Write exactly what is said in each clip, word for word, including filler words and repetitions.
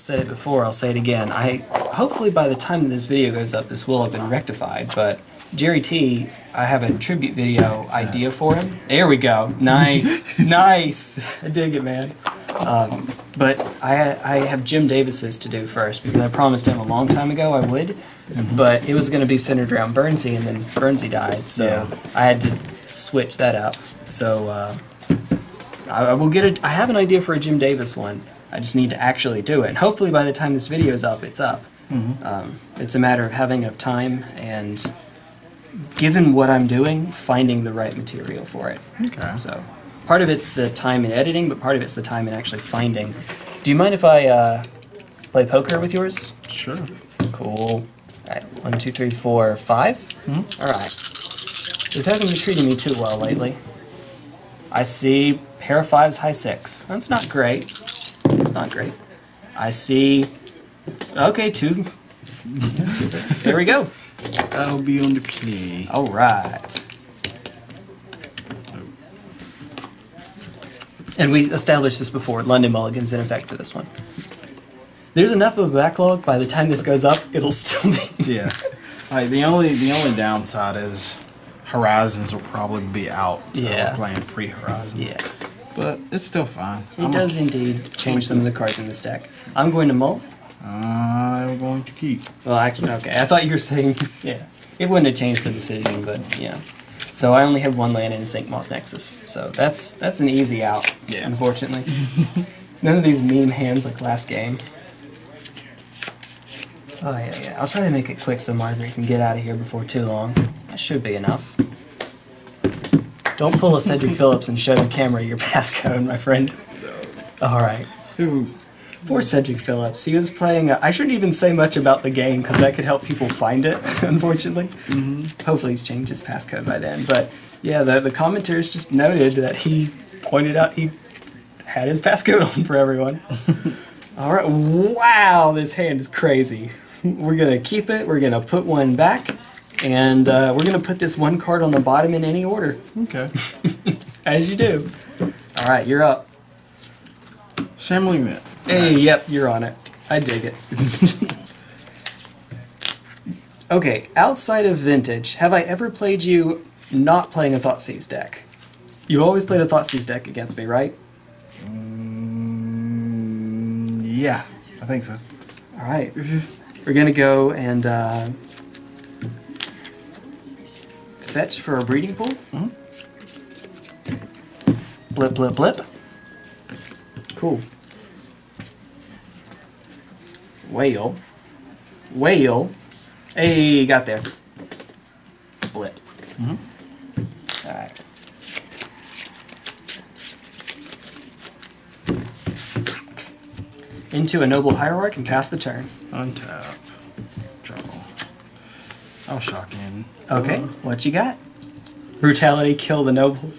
said it before, I'll say it again. I hopefully by the time this video goes up, this will have been rectified, but Jerry T, I have a tribute video idea for him. There we go. Nice. Nice. I dig it, man. Um, but I, I have Jim Davis's to do first, because I promised him a long time ago I would, mm-hmm. but it was going to be centered around Burnsy, and then Burnsy died, so yeah. I had to switch that up. So uh, I, I will get a, I have an idea for a Jim Davis one. I just need to actually do it. And hopefully by the time this video is up, it's up. Mm-hmm. um, it's a matter of having enough time and, given what I'm doing, finding the right material for it. Okay. So part of it's the time in editing, but part of it's the time in actually finding. Do you mind if I uh, play poker with yours? Sure. Cool. All right. One, two, three, four, five. Mm-hmm. All right. This hasn't been treating me too well lately. I see pair of fives, high six. That's not great. It's not great. I see... Okay, two. There we go. I'll be on the play. All right. And we established this before. London Mulligan's in effect to this one. There's enough of a backlog. By the time this goes up, it'll still be. Yeah. All right, the only the only downside is Horizons will probably be out. So yeah. We're playing pre-Horizons. Yeah. But it's still fine. It I'm does indeed change some of the cards in this deck. I'm going to mull. I'm going to keep. Well, actually, okay. I thought you were saying, yeah. It wouldn't have changed the decision, but yeah. So I only have one land in Inkmoth Nexus, so that's that's an easy out. Yeah. Unfortunately, none of these meme hands like last game. Oh yeah, yeah. I'll try to make it quick so Margaret can get out of here before too long. That should be enough. Don't pull a Cedric Phillips and show the camera your passcode, my friend. No. All right. Ooh. Poor Cedric Phillips. He was playing... A, I shouldn't even say much about the game, because that could help people find it, unfortunately. Mm-hmm. Hopefully he's changed his passcode by then. But, yeah, the, the commentators just noted that he pointed out he had his passcode on for everyone. All right. Wow, this hand is crazy. We're going to keep it. We're going to put one back. And uh, we're going to put this one card on the bottom in any order. Okay. As you do. All right, you're up. Shambling Mint. Hey, nice. Yep, you're on it. I dig it. Okay, outside of Vintage, have I ever played you not playing a Thoughtseize deck? You always played a Thoughtseize deck against me, right? Mm, yeah, I think so. All right. We're going to go and uh, fetch for a Breeding Pool. Mm-hmm. Blip, blip, blip. Cool. Whale. Whale. Hey, got there. Blip. Mm-hmm. Alright. Into a Noble Hierarch and pass the turn. Untap. Draw. I'll shock in. Okay, uh-huh. What you got? Brutality, kill the Noble.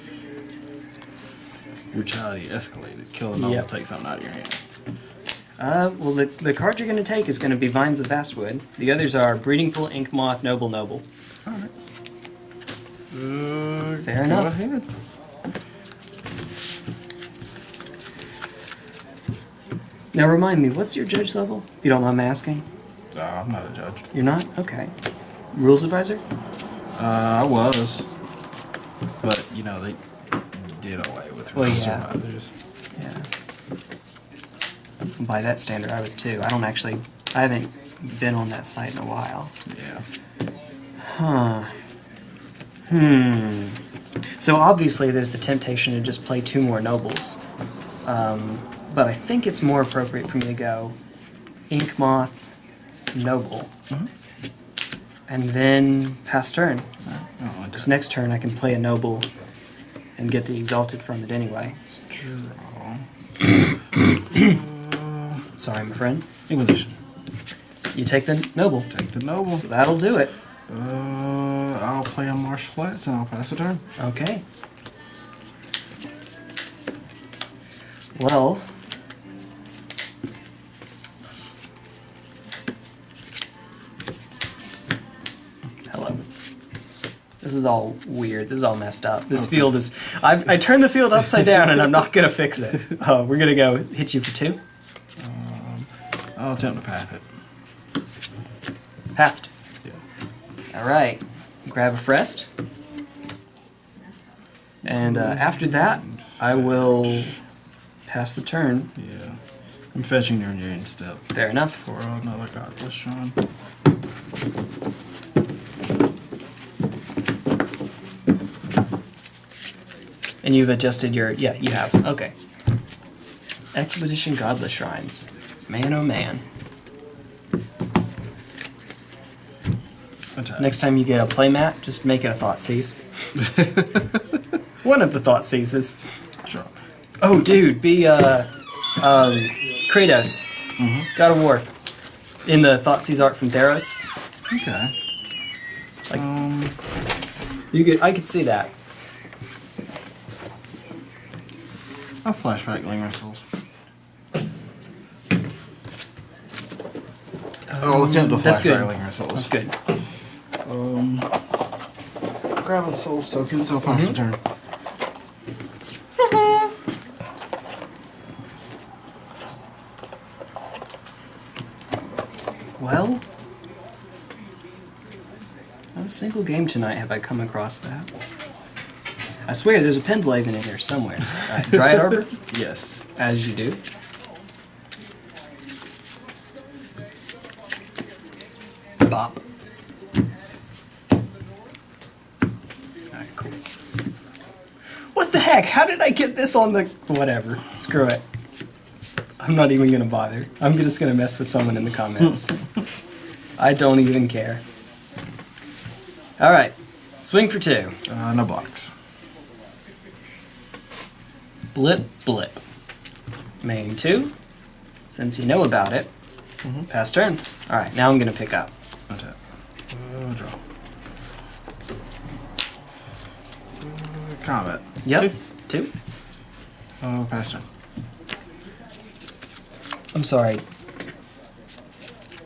Brutality escalated. Kill the Noble, yep. Take something out of your hand. Uh, well, the, the card you're going to take is going to be Vines of Vastwood. The others are Breeding Pool, Inkmoth, Noble, Noble. All right. Uh, Fair enough. Go ahead. Now remind me, what's your judge level? If you don't mind my asking. Uh, I'm not a judge. You're not? Okay. Rules advisor? Uh, I was. But, you know, they did away with well, rules yeah. advisors. Yeah. By that standard, I was too. I don't actually... I haven't been on that site in a while. Yeah. Huh. Hmm. So obviously there's the temptation to just play two more Nobles. Um, but I think it's more appropriate for me to go Inkmoth, Noble. Mm-hmm. And then pass turn. Oh, this next turn I can play a Noble and get the Exalted from it anyway. Draw. Sorry, my friend. Inquisition. You take the Noble. Take the Noble. So that'll do it. Uh, I'll play on Marsh Flats and I'll pass the turn. Okay. Well. Hello. This is all weird. This is all messed up. This okay. field is... I've, I turned the field upside down and I'm not going to fix it. Uh, we're going to go hit you for two. I'll attempt to path it. Pathed? Yeah. Alright. Grab a Frest. And uh, after that, I will pass the turn. Yeah. I'm fetching your Undying Step. Fair enough. For another Godless Shrine. And you've adjusted your... Yeah, you have. Okay. Expedition Godless Shrines. Man, oh man. Attack. Next time you get a playmat, just make it a Thoughtseize. One of the Thoughtseizes. Sure. Oh, dude, be uh, um, Kratos, mm-hmm. God of War, in the Thoughtseize art from Theros. Okay. Like, um. You could, I could see that. I'll flashback Lingering Souls. Oh, I'll attempt to flashback Lingering Souls. That's good. Um, grabbing Souls tokens, I'll pass mm-hmm. the turn. Well, not a single game tonight have I come across that. I swear there's a Pendelhaven in here somewhere. Uh, Dryad Arbor? Yes. As you do. Bop. Alright, cool. What the heck? How did I get this on the... Whatever. Screw it. I'm not even going to bother. I'm just going to mess with someone in the comments. I don't even care. Alright. Swing for two. Uh, no blocks. Blip, blip. Main two. Since you know about it, mm-hmm. pass turn. Alright, now I'm going to pick up. Untap. Uh, draw. Uh, combat. Yep. Two. two. Uh, pass turn. I'm sorry.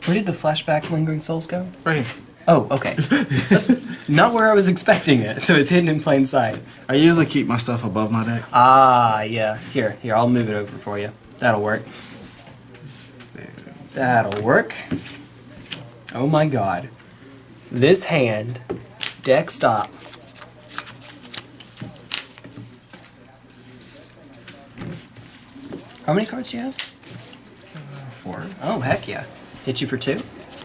Where did the flashback Lingering Souls go? Right here. Oh, okay. That's not where I was expecting it, so it's hidden in plain sight. I usually keep my stuff above my deck. Ah, yeah. Here, here, I'll move it over for you. That'll work. That'll work. Oh my god. This hand, deck stop. How many cards do you have? Uh, four. Oh, heck yeah. Hit you for two?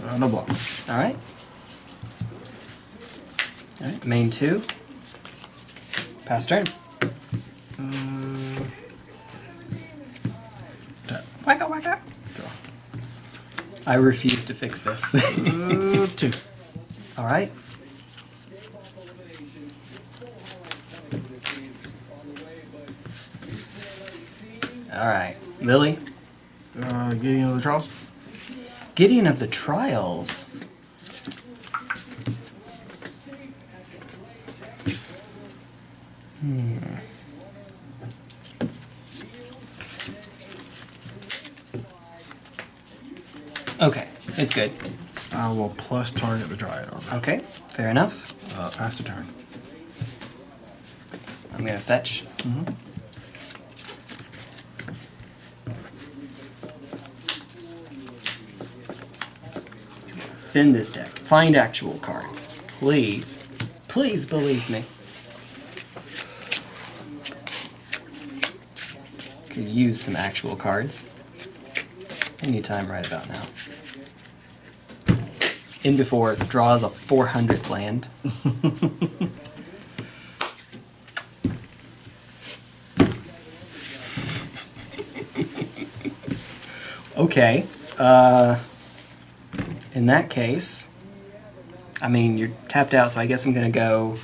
Uh, no block. Alright. Alright, main two. Pass turn. Uh, tap. Whack up, whack up. Draw. I refuse to fix this. uh, two. Alright. Alright. Lily? Uh, Gideon of the Trials? Gideon of the Trials? Hmm. Okay, it's good. I will plus target the Dryad Arbor. Okay, fair enough. Uh, pass the turn. I'm gonna fetch. Mm-hmm. Bend this deck. Find actual cards. Please. Please believe me. Could use some actual cards anytime right about now. In before draws a four hundred land. Okay. Uh, in that case, I mean, you're tapped out, so I guess I'm going to go...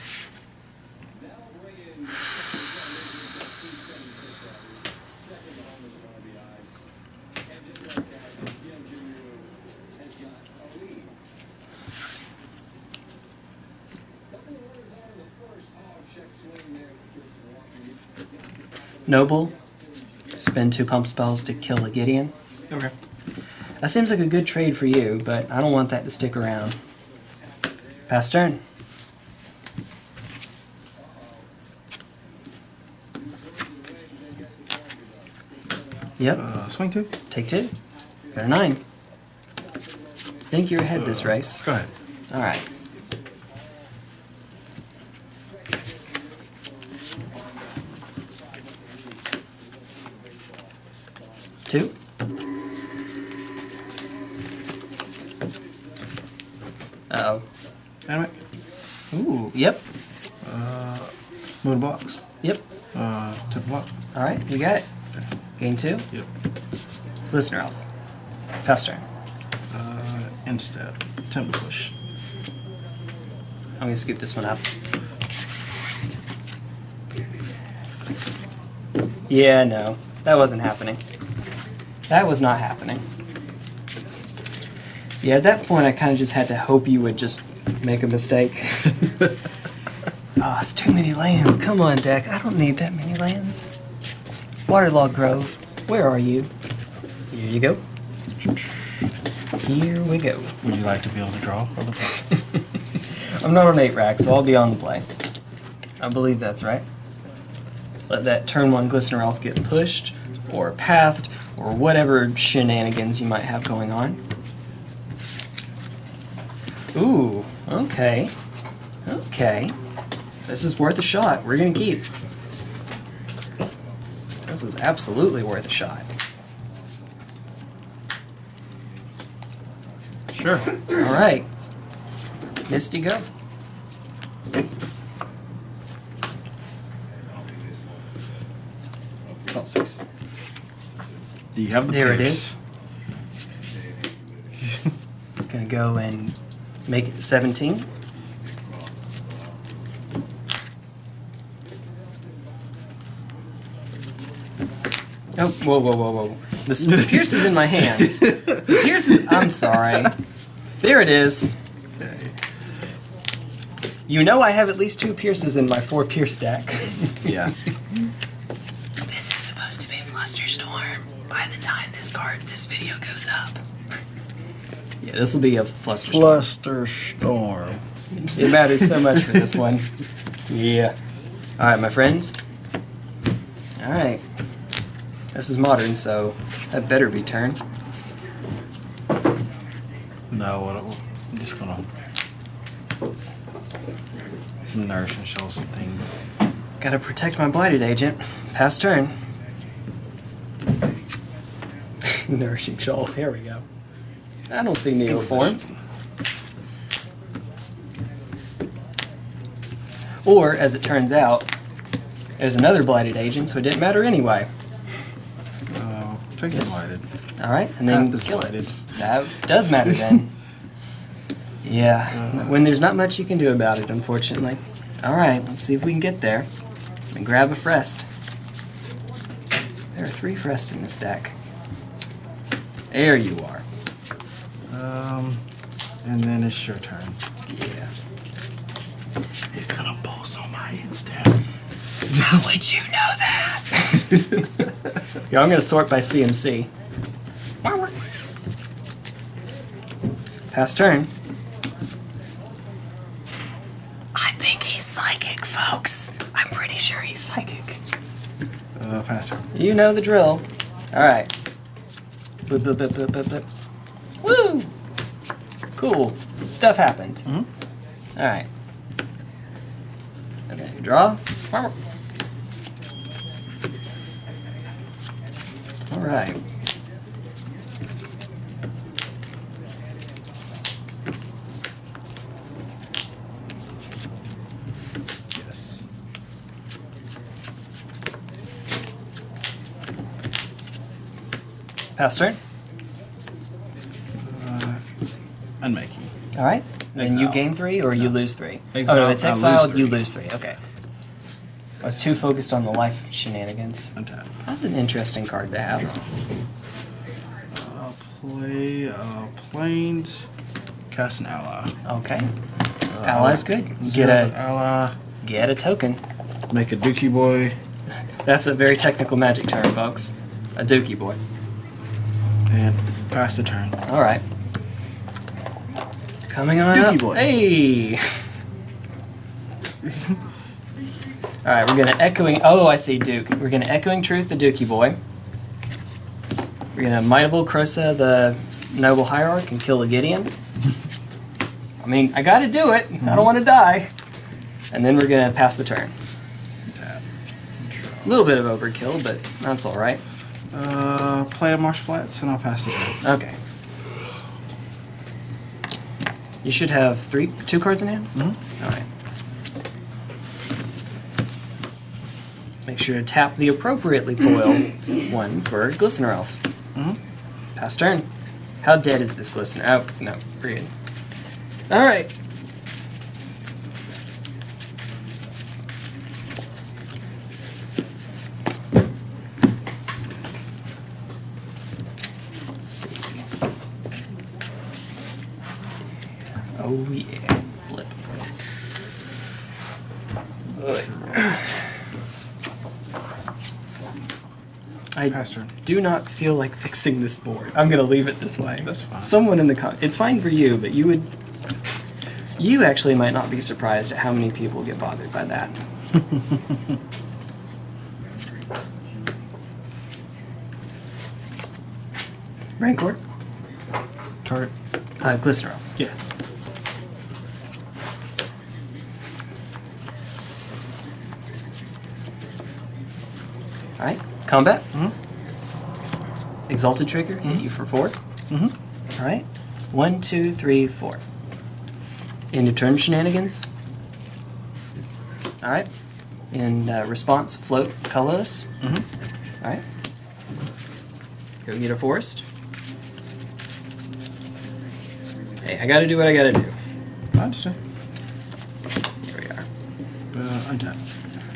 Noble, spend two pump spells to kill a Gideon. Okay. That seems like a good trade for you, but I don't want that to stick around. Pass turn. Yep. Uh, swing two. Take two. Got a nine. think you're ahead this race. Go ahead. All right. Two. Uh oh. Damn it. Ooh. Yep. Uh, moon blocks. Yep. Uh, tip block. All right, we got it. Gain two. Yep. Glistener Elf. Pass turn. Uh, instead, temp push. I'm gonna scoop this one up. Yeah, no, that wasn't happening. That was not happening. Yeah, at that point I kind of just had to hope you would just make a mistake. Oh, it's too many lands. Come on, deck. I don't need that many lands. Waterlog Grove, where are you? Here you go. Here we go. Would you like to be on the draw or the play? I'm not on eight rack, so I'll be on the play. I believe that's right. Let that turn one Glistener Elf get pushed, or pathed, or whatever shenanigans you might have going on. Ooh, okay. Okay. This is worth a shot. We're going to keep. This is absolutely worth a shot. Sure. All right. Misty, go. Thoughtseize. Do you have the there pierce? It is. I'm going to go and make it seventeen. Oh, whoa, whoa, whoa, whoa. The Pierce is in my hand. The Pierce is... I'm sorry. There it is. You know I have at least two Pierces in my four Pierce deck. Yeah. This is supposed to be Fluster Storm by the time this card, this video goes up. Yeah, this will be a Fluster Storm. Fluster Storm. It matters so much for this one. Yeah. All right, my friends. All right. This is modern, so that better be turn. No, I'm just gonna some nourishing show some things. Gotta protect my Blighted Agent. Pass turn. Nourishing shoal. Here we go. I don't see Neoform. Or, as it turns out, there's another Blighted Agent, so it didn't matter anyway. Take the Blighted. Alright, and then this kill Blighted. It. That does matter then. Yeah, uh, when there's not much you can do about it, unfortunately. Alright, let's see if we can get there. And grab a Frest. There are three Frest in this deck. There you are. Um, and then it's your turn. Yeah. He's gonna pulse on my instead. How would you know that? Yeah, I'm going to sort by C M C. Pass turn. I think he's psychic, folks. I'm pretty sure he's psychic. Uh, pass turn. You know the drill. Alright. Blip, blip, blip, blip, blip, blip. Woo! Cool. Stuff happened. Mm-hmm. Alright. Okay, draw. All right. Yes. Pass turn. Uh, unmaking. All right. Then you gain three, or no. You lose three. Exiled, oh no, it's exiled. Lose you lose three. Okay. I was too focused on the life shenanigans. Untap. That's an interesting card to have. Uh, play uh, Plains, cast an ally. Okay. Uh, Ally's good. Get a ally. Get a token. Make a Dookie Boy. That's a very technical Magic term, folks. A Dookie Boy. And pass the turn. All right. Coming on Dookie up. Boy. Hey. Alright, we're going to Echoing... Oh, I see Duke. We're going to Echoing Truth, the Dookie Boy. We're going to Might of Old Krosa, the Noble Hierarch and kill a Gideon. I mean, I gotta do it. Mm-hmm. I don't want to die. And then we're gonna pass the turn. A little bit of overkill, but that's all right. Uh, play a Marsh Flats, and I'll pass the turn. Okay. You should have three, two cards in hand. Mm-hmm. All right. Make sure to tap the appropriately foiled one for Glistener Elf. Mm-hmm. Pass turn. How dead is this Glistener? Oh no, we're good. All right. Oh yeah, flip. I do not feel like fixing this board. I'm gonna leave it this way. That's fine. Someone in the com it's fine for you, but you would, you actually might not be surprised at how many people get bothered by that. Rancor. Target. Uh, Glistener. Yeah. Alright, combat. Mm-hmm. Exalted trigger, mm-hmm. hit you for four. Mm-hmm. Alright, one, two, three, four. End of turn shenanigans. Alright, in uh, response, float colorless. Mm-hmm. Alright, go get a forest. Hey, I gotta do what I gotta do. I understand. Here we are. Uh, I'm done.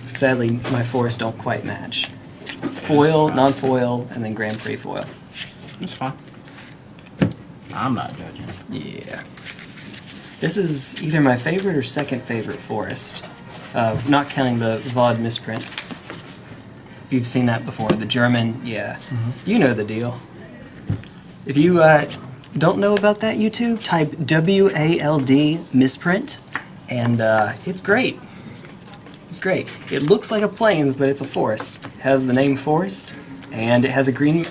Sadly, my forests don't quite match. Foil, non-foil, and then Grand Prix foil. That's fine. I'm not judging. Yeah. This is either my favorite or second favorite forest, uh, not counting the V O D misprint. If you've seen that before, the German, yeah. Mm-hmm. You know the deal. If you uh, don't know about that, YouTube, type W A L D misprint, and uh, it's great. It's great. It looks like a plains, but it's a forest. It has the name forest, and it has a green,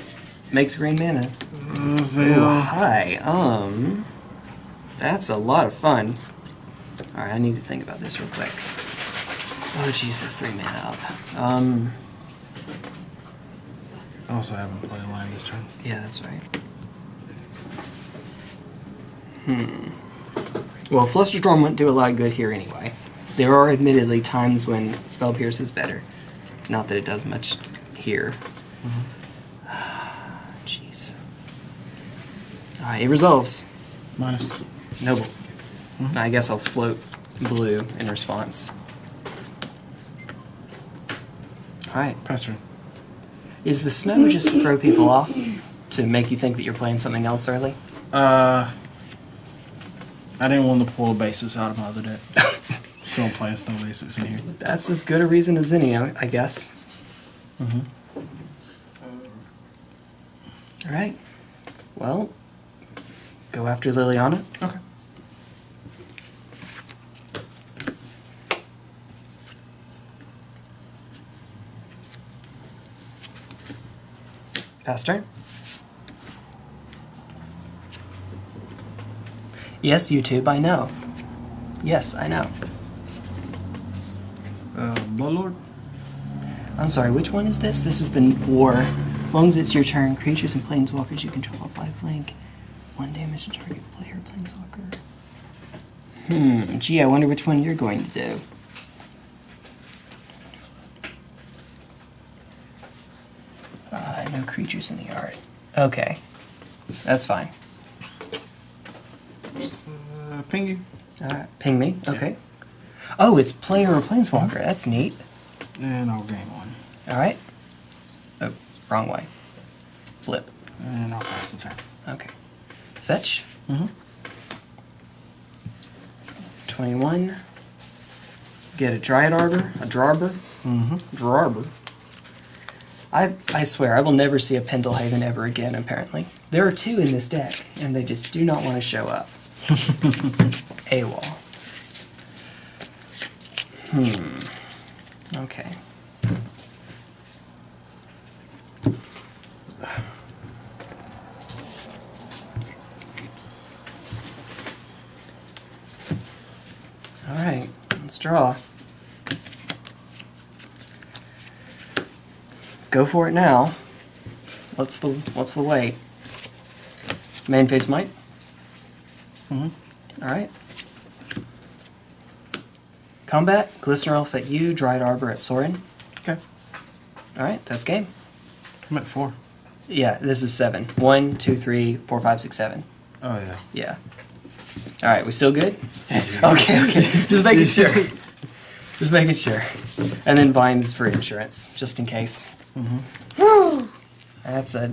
makes green mana. Uh, oh, hi. Um, that's a lot of fun. All right, I need to think about this real quick. Oh, jeez, that's three mana up. Um, I also haven't played a line this turn. Yeah, that's right. Hmm. Well, Fluster Storm wouldn't do a lot of good here anyway. There are admittedly times when Spell Pierce is better. Not that it does much here. Jeez. Mm-hmm. Alright, it resolves. Minus. Noble. Mm-hmm. I guess I'll float blue in response. Alright. Pass turn. Is the snow just to throw people off? To make you think that you're playing something else early? Uh. I didn't want to pull a basis out of my other deck. So I'm playing snow bases in here. That's as good a reason as any, I guess. Mm-hmm. All right. Well, go after Liliana. Okay. Pass turn. Yes, YouTube, I know. Yes, I know. Uh, Bloodlord? I'm sorry, which one is this? This is the war. As long as it's your turn, creatures and planeswalkers you control have lifelink. One damage to target player planeswalker. Hmm, gee, I wonder which one you're going to do. Uh, no creatures in the yard. Okay. That's fine. Uh, ping you. Alright, ping me. Okay. Yeah. Oh, it's player or planeswalker. Mm-hmm. That's neat. And I'll gain one. Alright. Oh, wrong way. Flip. And I'll pass the turn. Okay. Fetch. Mm-hmm. twenty-one. Get a Dryad Arbor. A Drarbor. Mm-hmm. Drarbor. I, I swear, I will never see a Pendelhaven ever again, apparently. There are two in this deck, and they just do not want to show up. AWOL. Hmm. Okay. Alright, let's draw. Go for it now. What's the what's the way? Main face might? Mm-hmm. Alright. Combat, Glistener Elf at you, Dryad Arbor at Sorin. Okay. Alright, that's game. I'm at four. Yeah, this is seven. One, two, three, four, five, six, seven. Oh yeah. Yeah. Alright, we still good? Okay, okay. Just making sure. Just making sure. And then Vines for insurance, just in case. Mm-hmm. Woo! That's a...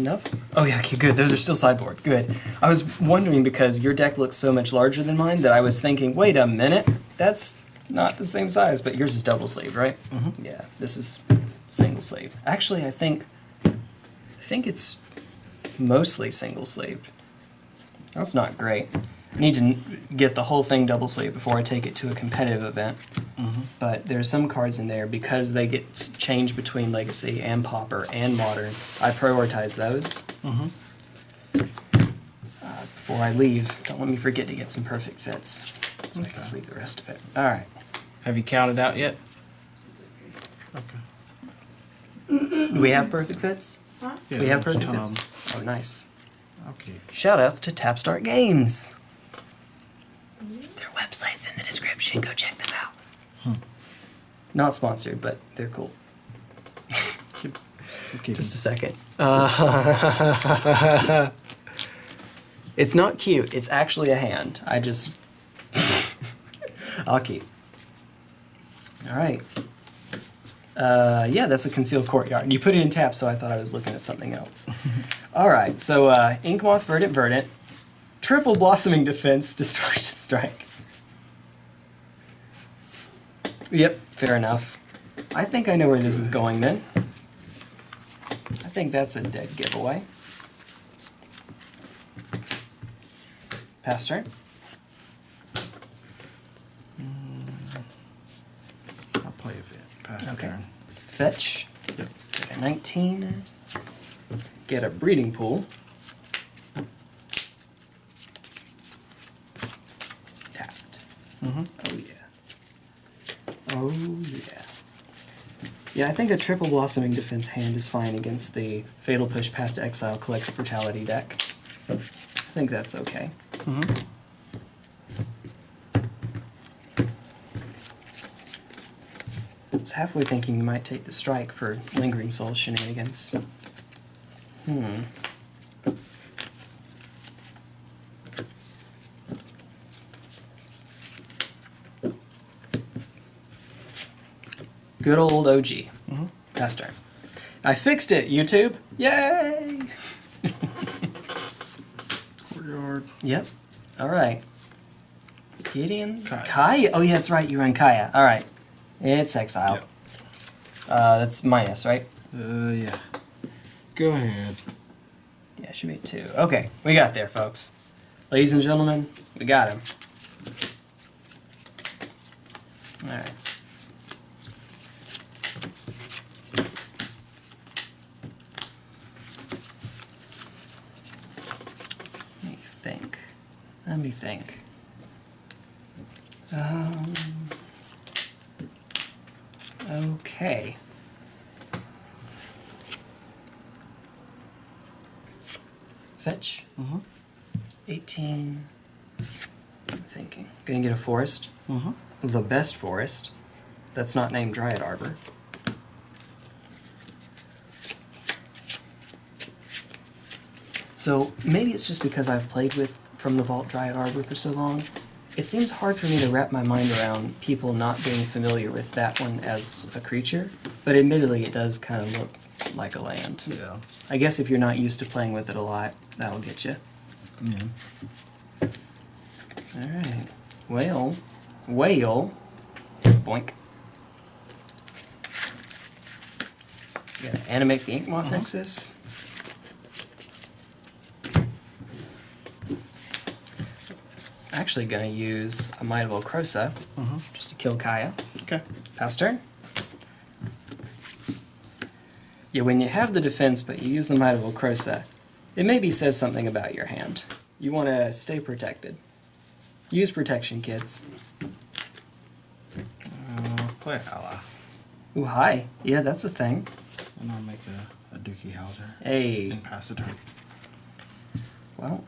Nope. Oh yeah, okay, good. Those are still sideboard. Good. I was wondering because your deck looks so much larger than mine that I was thinking, wait a minute, that's not the same size, but yours is double-sleeved, right? Mm-hmm. Yeah, this is single-sleeved. Actually, I think... I think it's mostly single-sleeved. That's not great. I need to get the whole thing double sleeve before I take it to a competitive event. Mm-hmm. But there's some cards in there, because they get changed between Legacy and Pauper and Modern, I prioritize those mm-hmm. uh, before I leave. Don't let me forget to get some perfect fits, so okay. I can sleeve the rest of it. All right. Have you counted out yet? Okay. Do we have perfect fits? Huh? Yeah, we have perfect um, fits. Oh, nice. Okay. Shoutouts to Tapstart Games. Their website's in the description. Go check them out. Hmm. Not sponsored, but they're cool. keep, keep Just a second. Uh, it's not cute. It's actually a hand. I just... I'll keep. All right. Uh, yeah, that's a concealed courtyard. You put it in tap, so I thought I was looking at something else. All right, so uh, Inkmoth, Verdant, Verdant, triple Blossoming Defense, Distortion Strike. Yep, fair enough. I think I know where this is going then. I think that's a dead giveaway. Pass turn. I'll play a bit. Pass okay. turn. Fetch. Yep. Get a nineteen. Get a Breeding Pool. Tapped. Mm-hmm. Oh, yeah. Oh, yeah. Yeah, I think a triple Blossoming Defense hand is fine against the Fatal Push Path to Exile Collective Brutality deck. I think that's okay. Mm-hmm. I was halfway thinking you might take the strike for Lingering Souls shenanigans. Hmm. Good old O G. Mm-hmm. Pass turn. I fixed it, YouTube! Yay! Courtyard. Yep. Alright. Gideon? Kaya. Kaya? Oh, yeah, that's right. You run Kaya. Alright. It's exile. Yep. Uh, that's minus, right? Uh, yeah. Go ahead. Yeah, should be two. Okay, we got there, folks. Ladies and gentlemen, we got him. All right. Let me think. Let me think. Um. Okay. Fetch. Mm-hmm. eighteen. I'm thinking. Gonna get a forest. Mm-hmm. The best forest. That's not named Dryad Arbor. So maybe it's just because I've played with From the Vault Dryad Arbor for so long. It seems hard for me to wrap my mind around people not being familiar with that one as a creature, but admittedly it does kind of look like a land. Yeah. I guess if you're not used to playing with it a lot, that'll get you. Yeah. Alright. Whale. Whale. Boink. Gonna animate the Inkmoth Nexus. Actually gonna use a Might of Old Krosa uh-huh. just to kill Kaya. Okay. Pass turn. Yeah, when you have the defense but you use the Might of Old Krosa, it maybe says something about your hand. You want to stay protected. Use protection, kids. Uh, play Hala. Ooh, hi. Yeah, that's a thing. And I'll make a, a Dookie Howser. Hey. And pass the turn. Well.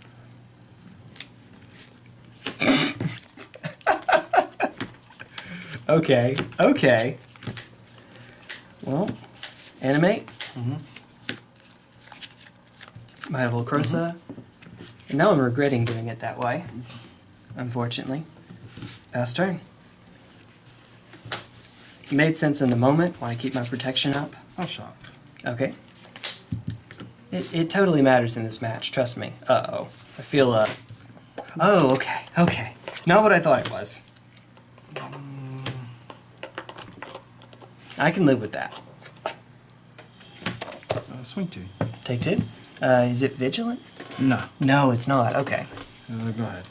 Okay, okay. Well, animate. Mm-hmm. Might of Old Krosa. Mm-hmm. And now I'm regretting doing it that way, unfortunately. Pass turn. It made sense in the moment. Want to keep my protection up? I'll shock. Okay. It, it totally matters in this match, trust me. Uh-oh. I feel, uh... oh, okay, okay. Not what I thought it was. I can live with that. Uh, swing two. Take two? Uh, is it vigilant? No. No, it's not. Okay. Uh, go ahead.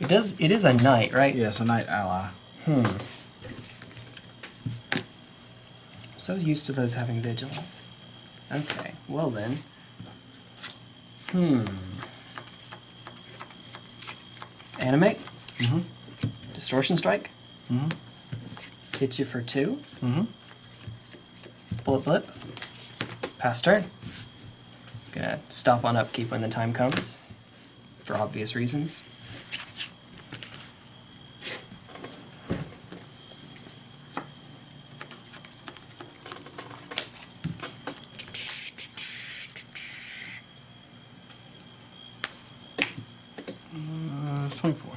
It does. It is a knight, right? Yeah, it's a knight ally. Hmm. So used to those having vigilance. Okay. Well then. Hmm. Animate. Mm-hmm. Distortion strike. Mm-hmm. Hits you for two. Mm-hmm. Bullet flip. Pass turn. Gonna stop on upkeep when the time comes, for obvious reasons. Uh, swing four.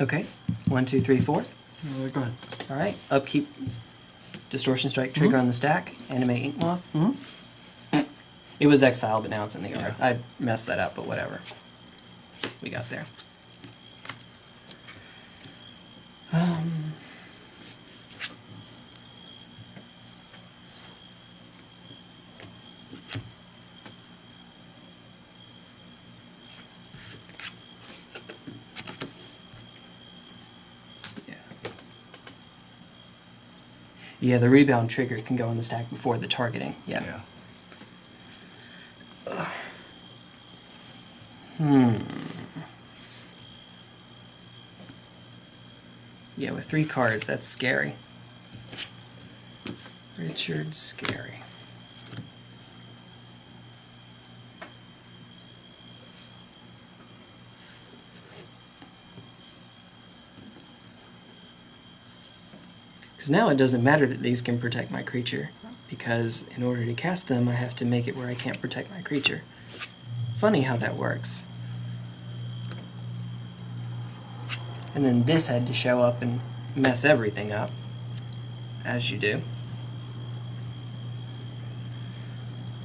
Okay, one, two, three, four. Uh, go ahead. All right, upkeep, distortion strike, trigger mm-hmm. on the stack, animate Inkmoth. Mm-hmm. It was exiled, but now it's in the yard. Yeah. I messed that up, but whatever. We got there. Um, Yeah, the rebound trigger can go on the stack before the targeting. Yeah. yeah. Hmm. Yeah, with three cards, that's scary. Richard Scary. Because now it doesn't matter that these can protect my creature, because in order to cast them, I have to make it where I can't protect my creature. Funny how that works. And then this had to show up and mess everything up, as you do.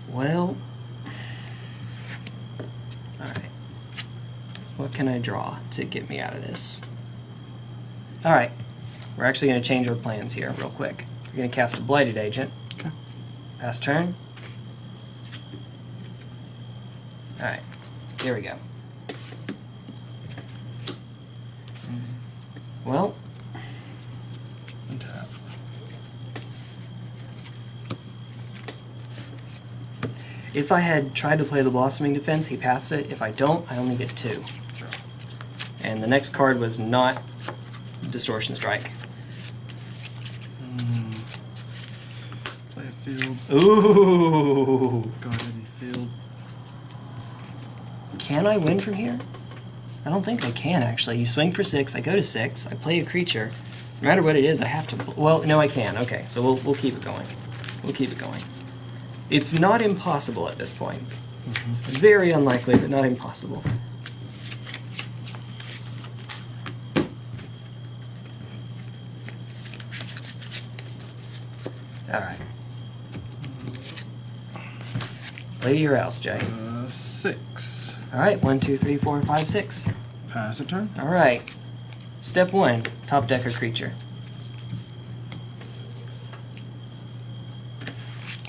Well, alright. What can I draw to get me out of this? Alright. We're actually going to change our plans here real quick. We're going to cast a Blighted Agent. Okay. Pass turn. Alright. There we go. Well. Untap. If I had tried to play the Blossoming Defense, he passed it. If I don't, I only get two. Sure. And the next card was not Distortion Strike. Field. Ooh! Go ahead and field. Can I win from here? I don't think I can, actually. You swing for six, I go to six, I play a creature. No matter what it is, I have to... Well, no, I can. Okay, so we'll, we'll keep it going. We'll keep it going. It's not impossible at this point. Mm-hmm. It's very unlikely, but not impossible. Alright. Play your house, Jay. Uh, six. Alright, one, two, three, four, five, six. Pass a turn. Alright. Step one, top deck a creature.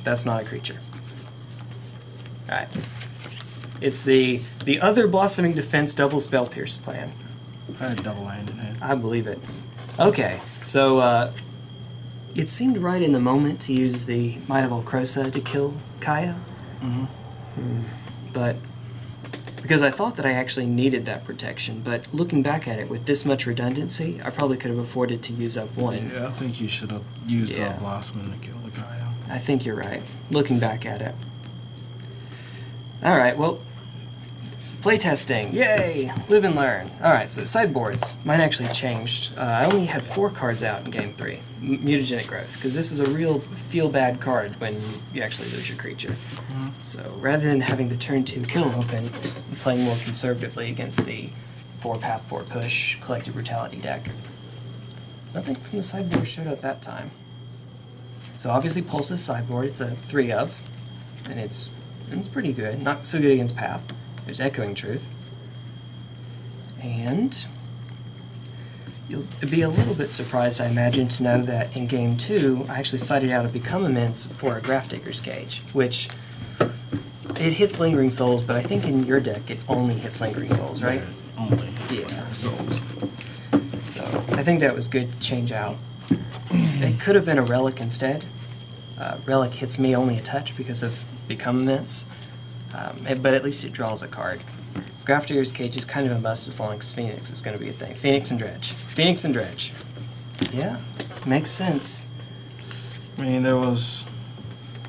That's not a creature. Alright. It's the the other Blossoming Defense double Spell Pierce plan. I had double hand in it. I believe it. Okay, so uh it seemed right in the moment to use the Might of Old Krosa to kill Kaya. Mm-hmm. but because I thought that I actually needed that protection, but looking back at it, with this much redundancy, I probably could have afforded to use up one. Yeah, I think you should have used yeah. up Blossoming to kill the Kaya. I think you're right, looking back at it. Alright, well, playtesting, yay! Live and learn. Alright, so sideboards. Mine actually changed. Uh, I only had four cards out in game three. M Mutagenic Growth, because this is a real feel-bad card when you, you actually lose your creature. So rather than having the turn two kill open, I'm playing more conservatively against the four path, four push, collective brutality deck. Nothing from the sideboard showed up that time. So obviously Pulse's sideboard, it's a three of, and it's, it's pretty good. Not so good against path. There's Echoing Truth, and you'll be a little bit surprised, I imagine, to know that in Game two, I actually cited out a Become Immense for a Grafdigger's Cage, which, it hits Lingering Souls, but I think in your deck it only hits Lingering Souls, right? Yeah, only hits yeah. Lingering Souls. So, I think that was good change out. It could have been a Relic instead. Uh, Relic hits me only a touch because of Become Immense. Um, but at least it draws a card. Grafdigger's Cage is kind of a must as long as Phoenix is going to be a thing. Phoenix and Dredge. Phoenix and Dredge. Yeah, makes sense. I mean, there was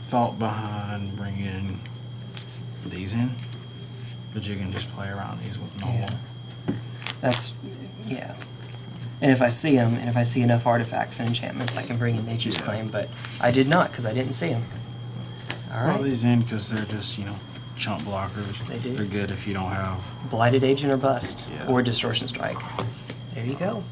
thought behind bringing these in, but you can just play around these with normal. Yeah. That's, yeah. And if I see them, and if I see enough artifacts and enchantments, I can bring in Nature's yeah. Claim, but I did not because I didn't see them. All right. All these in because they're just, you know, chump blockers. They do. They're good if you don't have Blighted Agent or Bust yeah. or Distortion Strike. There you go.